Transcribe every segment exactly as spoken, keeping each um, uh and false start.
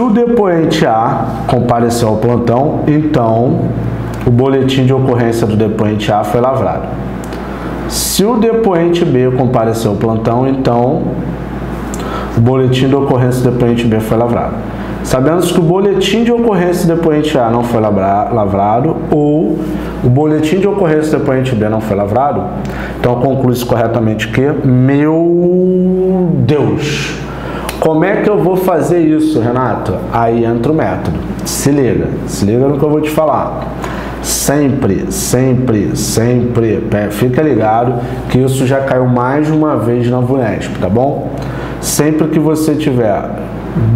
Se o depoente A compareceu ao plantão, então o boletim de ocorrência do depoente A foi lavrado. Se o depoente B compareceu ao plantão, então o boletim de ocorrência do depoente B foi lavrado. Sabemos que o boletim de ocorrência do depoente A não foi lavrado ou o boletim de ocorrência do depoente B não foi lavrado, então conclui-se corretamente que, meu Deus, como é que eu vou fazer isso, Renato? Aí entra o método. Se liga, se liga no que eu vou te falar. Sempre, sempre, sempre, fica ligado que isso já caiu mais de uma vez na Vunesp, tá bom? Sempre que você tiver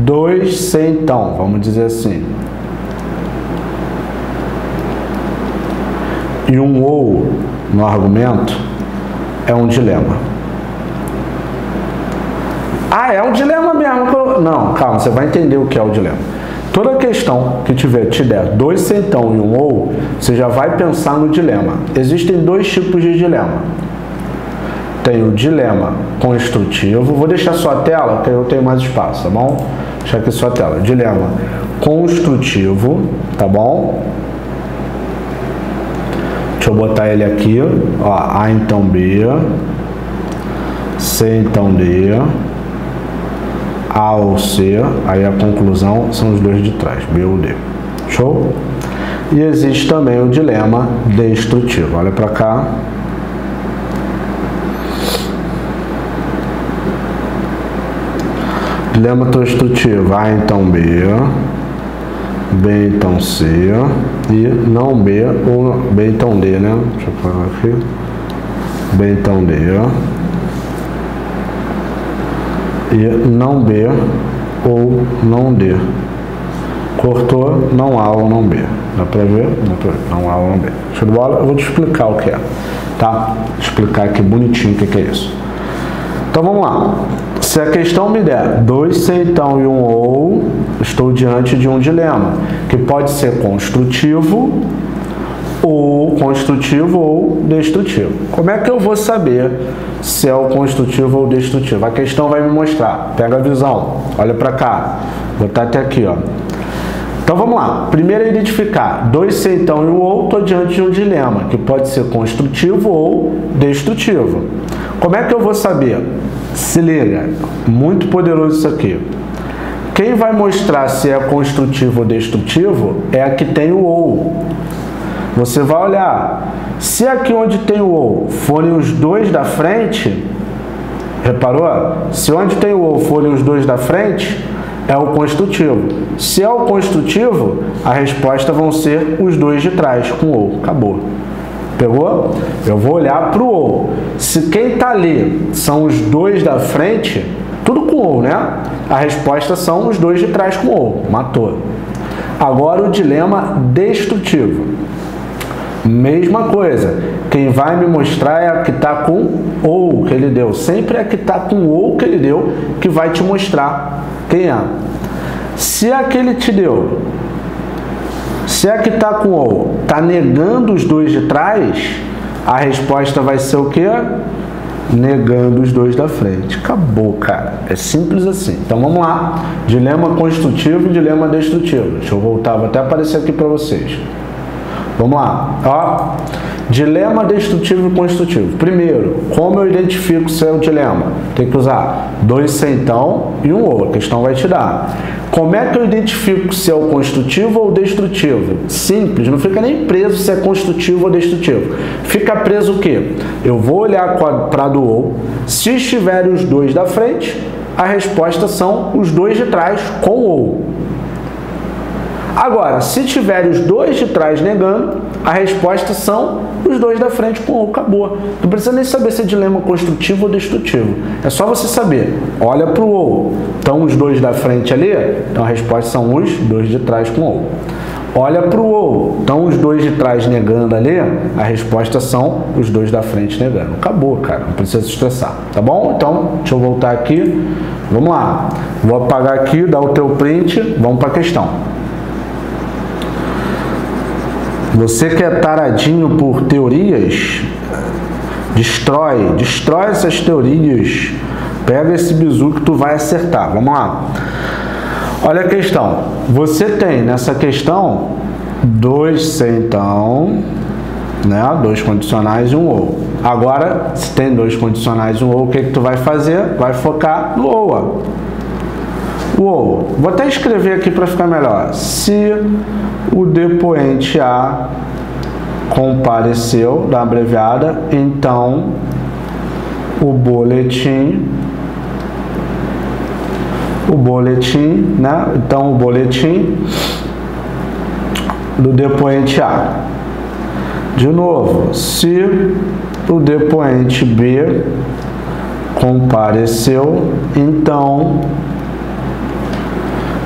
dois centão, vamos dizer assim, e um ou no argumento, é um dilema. Ah, é um dilema mesmo? Não, calma, você vai entender o que é o dilema. Toda questão que tiver, te der dois centão e um ou, você já vai pensar no dilema. Existem dois tipos de dilema. Tem o dilema construtivo. Vou deixar só a tela, porque eu tenho mais espaço, tá bom? Deixa aqui só a tela. Dilema construtivo, tá bom? Deixa eu botar ele aqui. Ó, A então B, C então D, A ou C, aí a conclusão são os dois de trás, B ou D. Show? E existe também o dilema destrutivo. Olha para cá. Dilema destrutivo. A então B, B então C, e não B ou B então D, né? Deixa eu falar aqui. B então D, e não B ou não D. Cortou, não A ou não B. Dá pra ver? Dá pra ver. Não A ou não B. Show de bola? Eu vou te explicar o que é, tá? Explicar aqui bonitinho o que é isso. Então vamos lá. Se a questão me der dois centão e um ou, estou diante de um dilema, que pode ser construtivo ou construtivo ou destrutivo. Como é que eu vou saber se é o construtivo ou destrutivo? A questão vai me mostrar. Pega a visão. Olha para cá. Vou botar até aqui, ó. Então vamos lá. Primeiro é identificar dois centão e um ou, estou diante de um dilema, que pode ser construtivo ou destrutivo. Como é que eu vou saber? Se liga. Muito poderoso isso aqui. Quem vai mostrar se é construtivo ou destrutivo é a que tem o ou. Você vai olhar, se aqui onde tem o ou forem os dois da frente, reparou? Se onde tem o ou forem os dois da frente, é o construtivo. Se é o construtivo, a resposta vão ser os dois de trás com o ou. Acabou. Pegou? Eu vou olhar para o ou. Se quem está ali são os dois da frente, tudo com ou, né? A resposta são os dois de trás com ou. Matou. Agora o dilema destrutivo. Mesma coisa, quem vai me mostrar é a que está com ou que ele deu. Sempre é a que está com ou que ele deu que vai te mostrar quem é. Se a que ele te deu, se a que está com ou está negando os dois de trás, a resposta vai ser o quê? Negando os dois da frente. Acabou, cara. É simples assim. Então vamos lá. Dilema construtivo e dilema destrutivo. Deixa eu voltar, vou até aparecer aqui para vocês. Vamos lá, ó, dilema destrutivo e construtivo. Primeiro, como eu identifico se é um dilema? Tem que usar dois centão e um ou, a questão vai te dar. Como é que eu identifico se é o construtivo ou o destrutivo? Simples, não fica nem preso se é construtivo ou destrutivo. Fica preso o quê? Eu vou olhar para do ou, se estiverem os dois da frente, a resposta são os dois de trás com ou. Agora, se tiverem os dois de trás negando, a resposta são os dois da frente com ou. Acabou. Não precisa nem saber se é dilema construtivo ou destrutivo. É só você saber. Olha para o ou. Estão os dois da frente ali? Então a resposta são os dois de trás com ou. Olha para o ou. Estão os dois de trás negando ali? A resposta são os dois da frente negando. Acabou, cara. Não precisa se estressar. Tá bom? Então, deixa eu voltar aqui. Vamos lá. Vou apagar aqui, dar o teu print. Vamos para a questão. Você que é taradinho por teorias, destrói, destrói essas teorias. Pega esse bizu que tu vai acertar. Vamos lá. Olha a questão. Você tem nessa questão dois centão, né? Dois condicionais e um ou. Agora, se tem dois condicionais e um ou, o que que tu vai fazer? Vai focar no ou. O ou. Vou até escrever aqui para ficar melhor. Se o depoente A compareceu, da abreviada, então o boletim o boletim, né? Então o boletim do depoente A. De novo, se o depoente B compareceu, então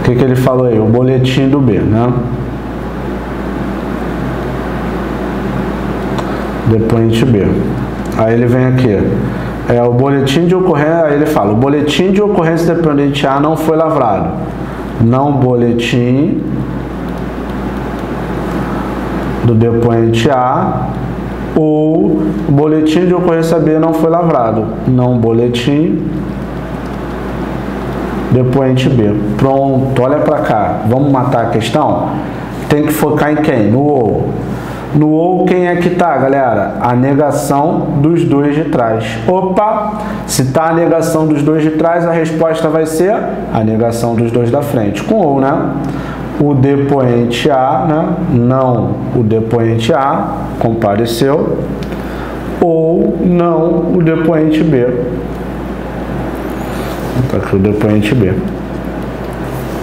o que que ele falou aí? O boletim do B, né? Depoente B. Aí ele vem aqui. É, o boletim de ocorrência, aí ele fala, o boletim de ocorrência dependente A não foi lavrado. Não boletim do depoente A ou boletim de ocorrência B não foi lavrado. Não boletim depoente B. Pronto, olha pra cá. Vamos matar a questão? Tem que focar em quem? No ou. No ou, quem é que tá, galera? A negação dos dois de trás. Opa! Se tá a negação dos dois de trás, a resposta vai ser a negação dos dois da frente. Com ou, né? O depoente A, né? Não o depoente A compareceu. Ou não o depoente B. Tá aqui o depoente B.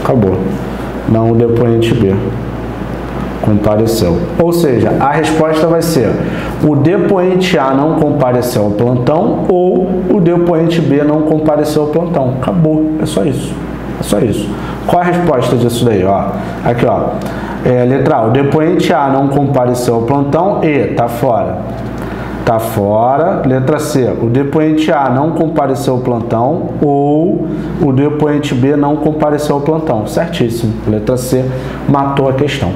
Acabou. Não o depoente B compareceu. Ou seja, a resposta vai ser o depoente A não compareceu ao plantão ou o depoente B não compareceu ao plantão. Acabou. É só isso. É só isso. Qual a resposta disso daí? Ó, aqui, ó. É, letra A. O depoente A não compareceu ao plantão e tá fora. Tá fora. Letra C. O depoente A não compareceu ao plantão ou o depoente B não compareceu ao plantão. Certíssimo. Letra C matou a questão.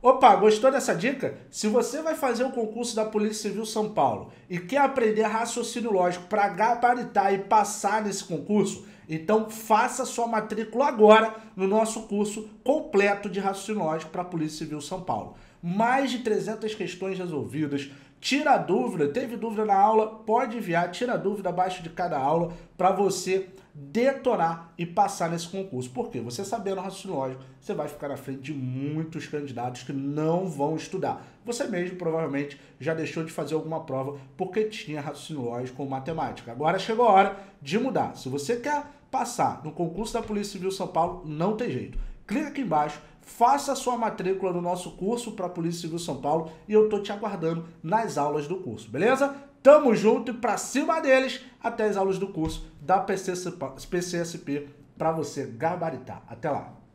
Opa, gostou dessa dica? Se você vai fazer um concurso da Polícia Civil São Paulo e quer aprender raciocínio lógico para gabaritar e passar nesse concurso, então faça sua matrícula agora no nosso curso completo de raciocínio lógico para a Polícia Civil São Paulo. Mais de trezentas questões resolvidas. Tira a dúvida, teve dúvida na aula, pode enviar, tira a dúvida abaixo de cada aula para você detonar e passar nesse concurso. Por quê? Você sabendo o raciocínio lógico, você vai ficar na frente de muitos candidatos que não vão estudar. Você mesmo provavelmente já deixou de fazer alguma prova porque tinha raciocínio lógico ou matemática. Agora chegou a hora de mudar. Se você quer passar no concurso da Polícia Civil São Paulo, não tem jeito. Clica aqui embaixo, faça a sua matrícula no nosso curso para a Polícia Civil São Paulo e eu tô te aguardando nas aulas do curso, beleza? Tamo junto e pra cima deles, até as aulas do curso da P C S P para você gabaritar. Até lá!